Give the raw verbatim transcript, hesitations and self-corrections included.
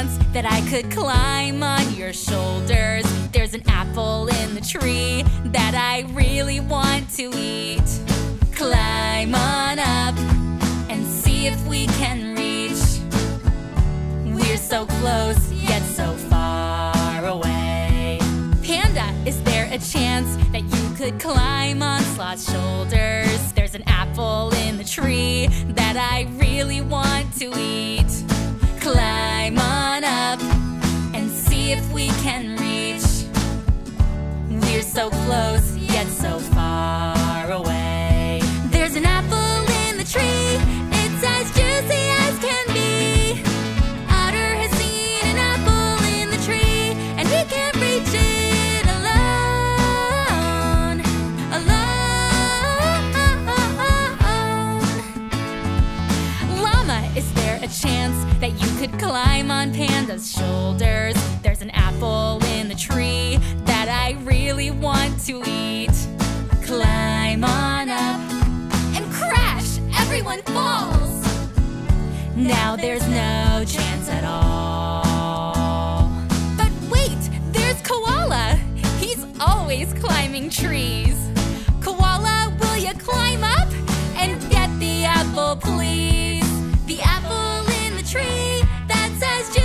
chance that I could climb on your shoulders. There's an apple in the tree that I really want to eat. Climb on up and see if we can reach. We're so close, yet so far away. Panda, is there a chance that you could climb on Sloth's shoulders? There's an apple in the tree that I really want to eat. Climb on up and see if we can reach. We're so close, yet so far away. There's an apple in the tree, it's as juicy as can be. Otter has seen an apple in the tree, and he can't reach it alone. Alone. Llama, is there a chance that you could climb on Panda's shoulders? There's an apple in the tree that I really want to eat. Climb on up and crash, everyone falls. Now there's no chance at all. But wait, there's Koala. He's always climbing trees. Koala, will you climb up and get the apple, please? The apple tree that says